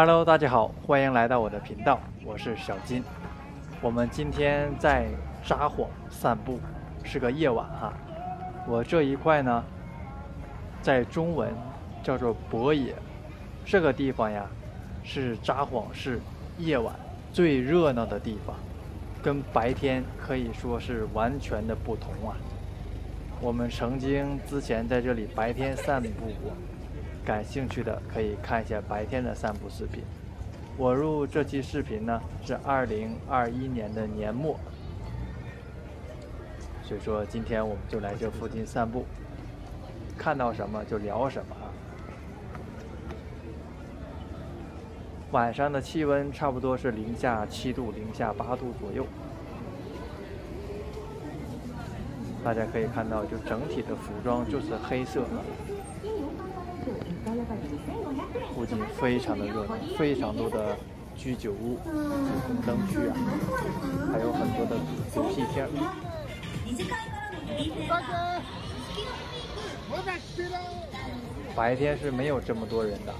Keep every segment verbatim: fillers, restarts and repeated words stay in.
Hello， 大家好，欢迎来到我的频道，我是小金。我们今天在札幌散步，是个夜晚哈。我这一块呢，在中文叫做博野，这个地方呀，是札幌市夜晚最热闹的地方，跟白天可以说是完全的不同啊。我们曾经之前在这里白天散步过。 感兴趣的可以看一下白天的散步视频。我录这期视频呢是二零二一年的年末，所以说今天我们就来这附近散步，看到什么就聊什么啊。晚上的气温差不多是零下七度、零下八度左右，大家可以看到，就整体的服装就是黑色的。 附近非常的热闹，非常多的居酒屋、灯具啊，还有很多的游戏厅。白天是没有这么多人的，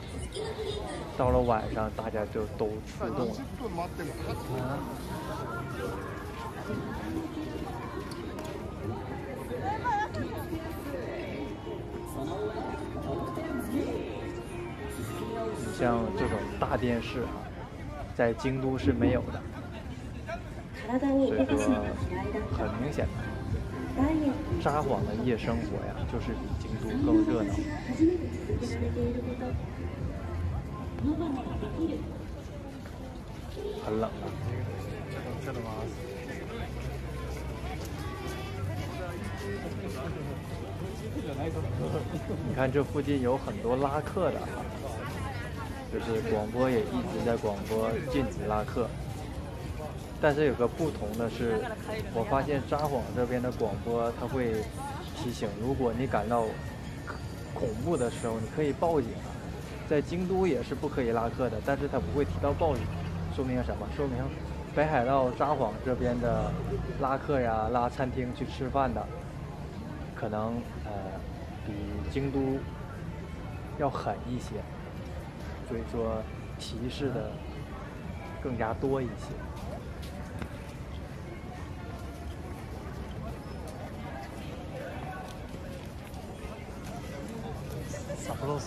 到了晚上大家就都出动了。像这种大电视啊，在京都是没有的，所以说很明显的，札幌的夜生活呀，就是比京都更热闹。很冷啊。你看这附近有很多拉客的啊。 就是广播也一直在广播禁止拉客，但是有个不同的是，我发现札幌这边的广播它会提醒，如果你感到恐怖的时候，你可以报警啊。在京都也是不可以拉客的，但是它不会提到报警，说明什么？说明北海道札幌这边的拉客呀、拉餐厅去吃饭的，可能呃比京都要狠一些。 所以说，提示的更加多一些。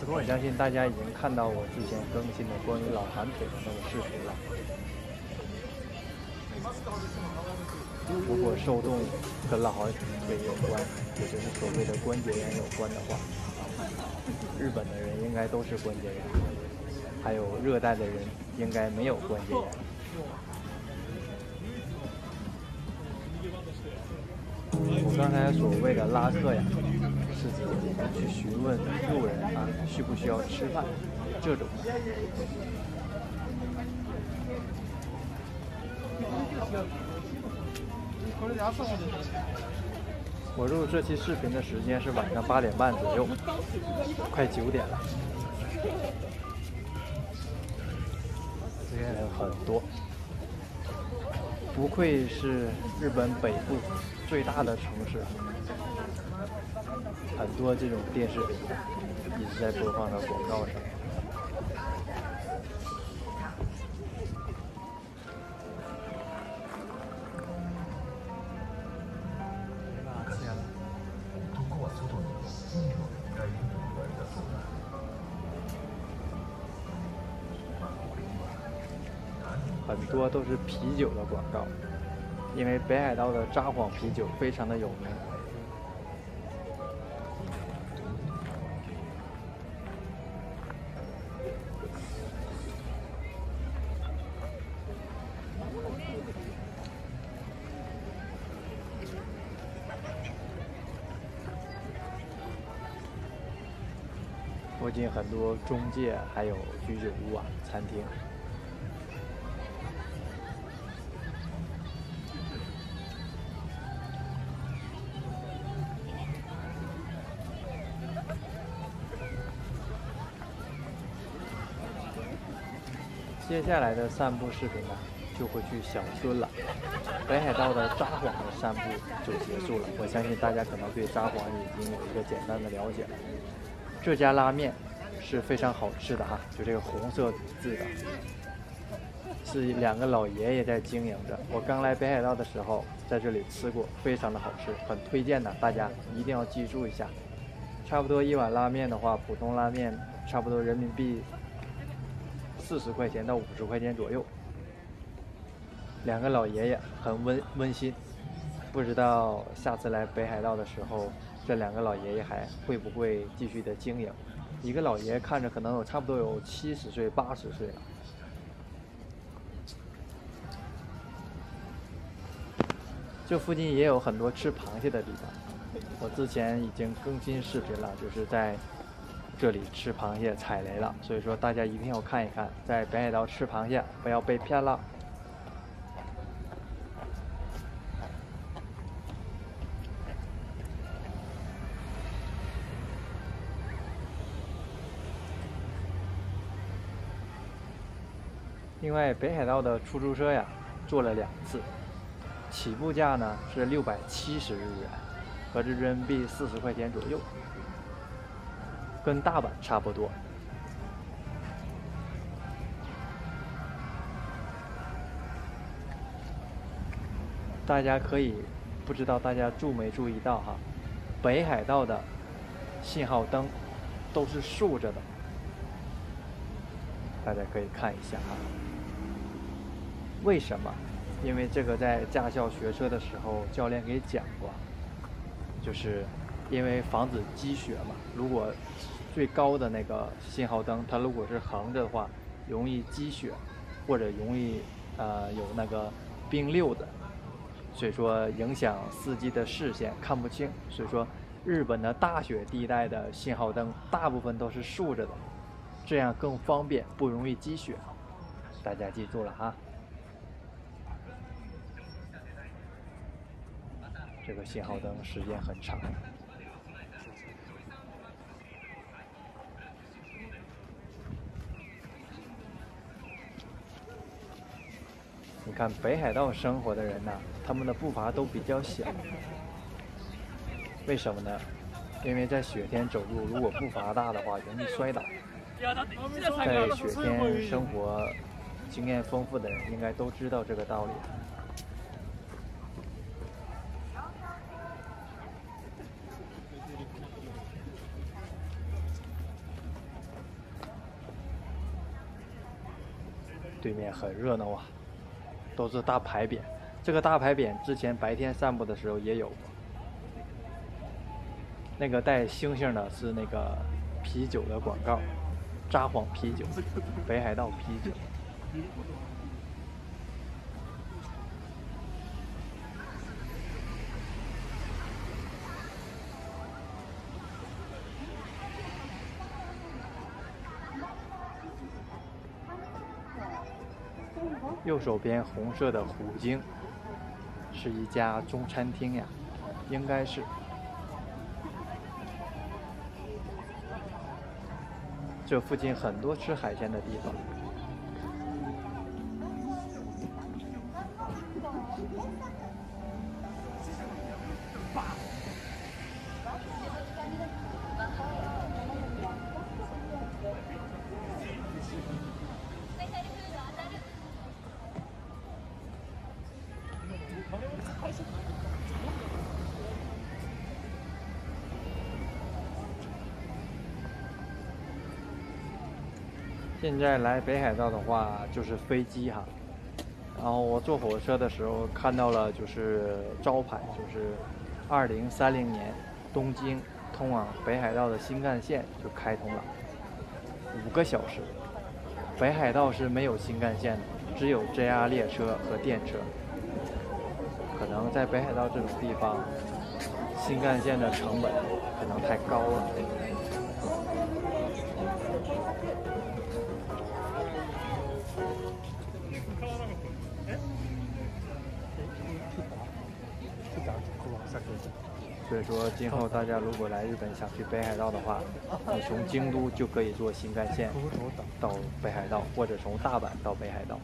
我相信大家已经看到我之前更新的关于老韩腿的那个视频了。如果受冻跟老韩腿有关，也就是所谓的关节炎有关的话，日本的人应该都是关节炎。 还有热带的人应该没有关节炎。我刚才所谓的拉客呀，是指我们去询问路人啊需不需要吃饭这种。我录这期视频的时间是晚上八点半左右，快九点了。 还有很多，不愧是日本北部最大的城市，很多这种电视频道一直在播放着广告声。很多都是啤酒的广告，因为北海道的札幌啤酒非常的有名。附近很多中介，还有居酒屋啊、餐厅。 接下来的散步视频呢，就会去小樽了。北海道的札幌的散步就结束了。我相信大家可能对札幌已经有一个简单的了解了。这家拉面是非常好吃的哈，就这个红色字的，是两个老爷爷在经营着。我刚来北海道的时候，在这里吃过，非常的好吃，很推荐的，大家一定要记住一下。差不多一碗拉面的话，普通拉面差不多人民币四十块钱到五十块钱左右。两个老爷爷很温温馨，不知道下次来北海道的时候，这两个老爷爷还会不会继续的经营？一个老爷爷看着可能有差不多有七十岁、八十岁了。这附近也有很多吃螃蟹的地方，我之前已经更新视频了，就是在这里吃螃蟹踩雷了，所以说大家一定要看一看，在北海道吃螃蟹不要被骗了。另外，北海道的出租车呀，坐了两次，起步价呢是六百七十日元，合人民币四十块钱左右，跟大阪差不多。大家可以不知道大家注没注意到哈，北海道的信号灯都是竖着的，大家可以看一下啊。为什么？因为这个在驾校学车的时候，教练给讲过，就是因为防止积雪嘛。如果最高的那个信号灯，它如果是横着的话，容易积雪，或者容易呃有那个冰溜子，所以说影响司机的视线，看不清。所以说，日本的大雪地带的信号灯大部分都是竖着的，这样更方便，不容易积雪。大家记住了啊。这个信号灯时间很长。你看北海道生活的人呐、啊，他们的步伐都比较小。为什么呢？因为在雪天走路，如果步伐大的话，容易摔倒。在雪天生活经验丰富的人，应该都知道这个道理。对面很热闹啊，都是大牌匾。这个大牌匾之前白天散步的时候也有过。那个带星星的是那个啤酒的广告，札幌啤酒，北海道啤酒。右手边红色的虎鲸是一家中餐厅呀，应该是。这附近很多吃海鲜的地方。现在来北海道的话，就是飞机哈。然后我坐火车的时候看到了，就是招牌，就是二零三零年东京通往北海道的新干线就开通了，五个小时。北海道是没有新干线的，只有 J R 列车和电车。可能在北海道这种地方，新干线的成本可能太高了。所以说，今后大家如果来日本想去北海道的话，你从京都就可以坐新干线到北海道，或者从大阪到北海道。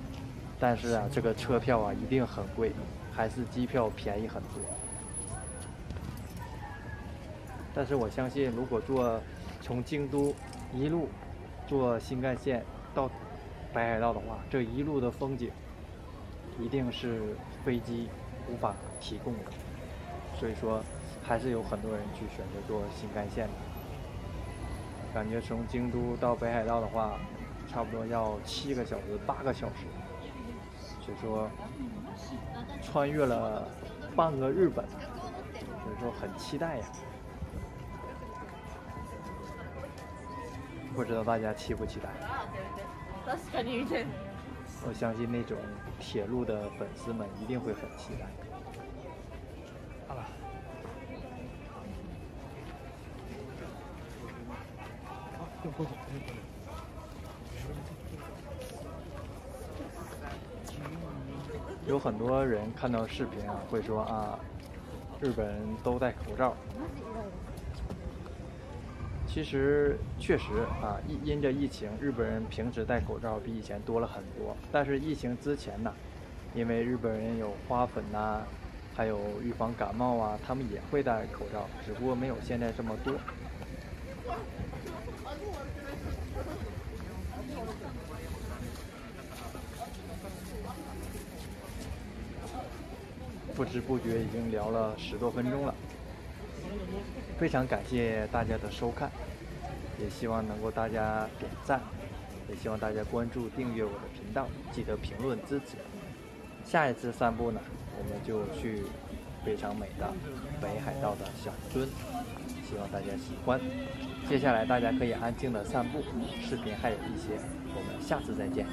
但是啊，这个车票啊一定很贵，还是机票便宜很多。但是我相信，如果坐从京都一路坐新干线到北海道的话，这一路的风景一定是飞机无法提供的，所以说还是有很多人去选择坐新干线的。感觉从京都到北海道的话，差不多要七个小时、八个小时，所以说穿越了半个日本，所以说很期待呀。不知道大家期不期待？我相信那种铁路的粉丝们一定会很期待。有很多人看到视频啊，会说啊，日本人都戴口罩。其实确实啊，因着疫情，日本人平时戴口罩比以前多了很多。但是疫情之前呢，因为日本人有花粉呐、啊，还有预防感冒啊，他们也会戴口罩，只不过没有现在这么多。不知不觉已经聊了十多分钟了，非常感谢大家的收看，也希望能够大家点赞，也希望大家关注订阅我的频道，记得评论支持。下一次散步呢，我们就去非常美的北海道的小樽，希望大家喜欢。接下来大家可以安静的散步，视频还有一些，我们下次再见。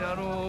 やろう。